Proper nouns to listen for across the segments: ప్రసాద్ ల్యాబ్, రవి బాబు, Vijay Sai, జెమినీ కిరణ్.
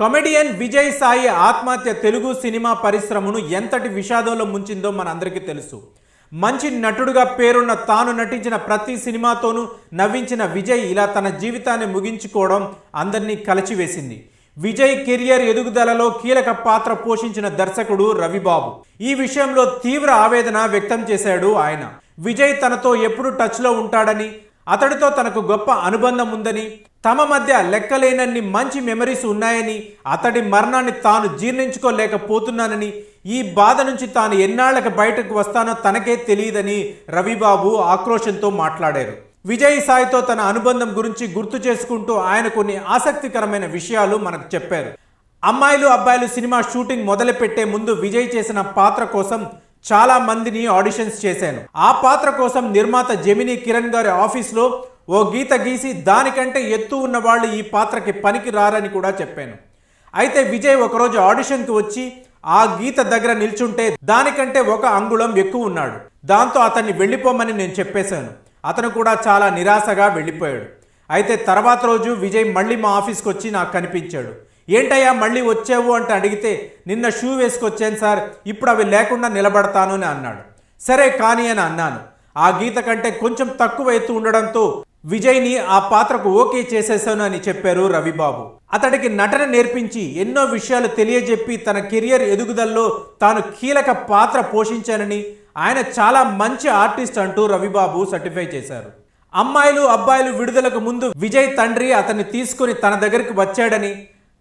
Comedian Vijay Sai ఆత్మహత్య Telugu cinema పరిశ్రమను ఎంతటి విషాదంలో ముంచిందో మనందరికీ తెలుసు. మంచి నటుడుగా పేరున్న తాను నటించిన ప్రతి సినిమాతోనూ నవ్వించిన విజయ్ ఇలా తన జీవితాన్ని ముగించుకోవడం అందర్నీ కలచివేసింది. విజయ్ కెరియర్ ఎదుగుదలలో కీలక పాత్ర పోషించిన దర్శకుడు రవి బాబు ఈ విషయంలో తీవ్ర ఆవేదన వ్యక్తం చేశాడు. ఆయన విజయ్ తనతో ఎప్పుడు టచ్ లో ఉంటాడని, అతడితో తనకు గొప్ప అనుబంధం ఉందని, తమ మధ్య లెక్కలేనన్ని మంచి మెమరీస్ ఉన్నాయని, అతడి మరణాన్ని తాను జీర్ణించుకోలేకపోతున్నానని, ఈ బాధ నుంచి తాను ఎన్నాళ్లకు బయటకు వస్తానో తనకే తెలియదని రవిబాబు ఆక్రోషంతో మాట్లాడారు. విజయ్ సాయితో తన అనుబంధం గురించి గుర్తు చేసుకుంటూ ఆయన కొన్ని ఆసక్తికరమైన విషయాలు మనకు చెప్పారు. అమ్మాయిలు అబ్బాయిలు సినిమా షూటింగ్ మొదలుపెట్టే ముందు విజయ్ చేసిన పాత్ర కోసం చాలా మందిని ఆడిషన్స్ చేశాను. ఆ పాత్ర కోసం నిర్మాత జెమినీ కిరణ్ గారి ఆఫీస్లో ఓ గీత గీసి దానికంటే ఎత్తు ఉన్న వాళ్ళు ఈ పాత్రకి పనికి రారని కూడా చెప్పాను. అయితే విజయ్ ఒకరోజు ఆడిషన్కి వచ్చి ఆ గీత దగ్గర నిల్చుంటే దానికంటే ఒక అంగుళం ఎక్కువ ఉన్నాడు. దాంతో అతన్ని వెళ్ళిపోమని నేను చెప్పేశాను. అతను కూడా చాలా నిరాశగా వెళ్ళిపోయాడు. అయితే తర్వాత రోజు విజయ్ మళ్ళీ మా ఆఫీస్కి వచ్చి నాకు కనిపించాడు. ఏంటయ్యా మళ్ళీ వచ్చావు అంటే అడిగితే, నిన్న షూ వేసుకొచ్చాను సార్, ఇప్పుడు అవి లేకుండా నిలబడతాను అని అన్నాడు. సరే కానీ అని అన్నాను. ఆ గీత కంటే కొంచెం తక్కువ ఎత్తు ఉండడంతో విజయ్ని ఆ పాత్రకు ఓకే చేసేశాను అని చెప్పారు రవిబాబు. అతడికి నటన నేర్పించి ఎన్నో విషయాలు తెలియజెప్పి తన కెరియర్ ఎదుగుదలలో తాను కీలక పాత్ర పోషించానని, ఆయన చాలా మంచి ఆర్టిస్ట్ అంటూ రవిబాబు సర్టిఫై చేశారు. అమ్మాయిలు అబ్బాయిలు విడుదలకు ముందు విజయ్ తండ్రి అతన్ని తీసుకుని తన దగ్గరికి వచ్చాడని,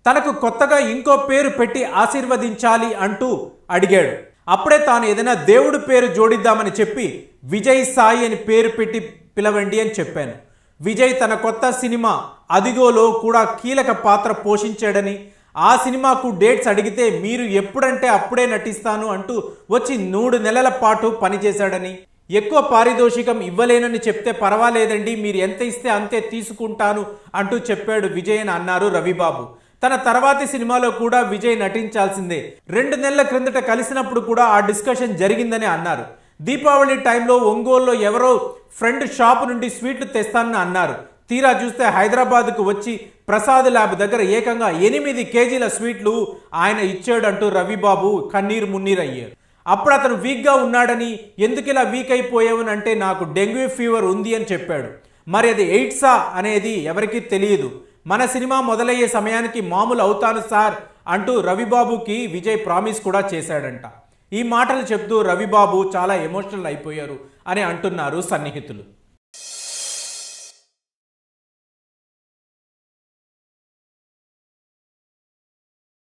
తనకు కొత్తగా ఇంకో పేరు పెట్టి ఆశీర్వదించాలి అంటూ అడిగాడు. అప్పుడే తాను ఏదైనా దేవుడు పేరు జోడిద్దామని చెప్పి విజయ్ సాయి అని పేరు పెట్టి పిలవండి అని చెప్పాను. విజయ్ తన కొత్త సినిమా అదిగోలో కూడా కీలక పాత్ర పోషించాడని, ఆ సినిమాకు డేట్స్ అడిగితే మీరు ఎప్పుడంటే అప్పుడే నటిస్తాను అంటూ వచ్చి 3 నెలల పాటు పనిచేశాడని, ఎక్కువ పారితోషికం ఇవ్వలేనని చెప్తే పర్వాలేదండి, మీరు ఎంత ఇస్తే అంతే తీసుకుంటాను అంటూ చెప్పాడు విజయ్ అని అన్నారు రవిబాబు. తన తర్వాతి సినిమాలో కూడా విజయ్ నటించాల్సిందే. 2 నెలల క్రిందట కలిసినప్పుడు కూడా ఆ డిస్కషన్ జరిగిందని అన్నారు. దీపావళి టైంలో ఒంగోలులో ఎవరో ఫ్రెండ్ షాప్ నుండి స్వీట్లు తెస్తానని అన్నారు. తీరా చూస్తే హైదరాబాద్కు వచ్చి ప్రసాద్ ల్యాబ్ దగ్గర ఏకంగా 8 కేజీల స్వీట్లు ఆయన ఇచ్చాడంటూ రవిబాబు కన్నీరు మున్నీరయ్యారు. అప్పుడు అతను వీక్గా ఉన్నాడని, ఎందుకిలా వీక్ అయిపోయావని అంటే, నాకు డెంగ్యూ ఫీవర్ ఉంది అని చెప్పాడు. మరి అది ఎయిడ్సా అనేది ఎవరికీ తెలియదు. మన సినిమా మొదలయ్యే సమయానికి మామూలు అవుతాను సార్ అంటూ రవిబాబుకి విజయ్ ప్రామిస్ కూడా చేశాడంట. ఈ మాటలు చెప్తూ రవిబాబు చాలా ఎమోషనల్ అయిపోయారు అని అంటున్నారు సన్నిహితులు.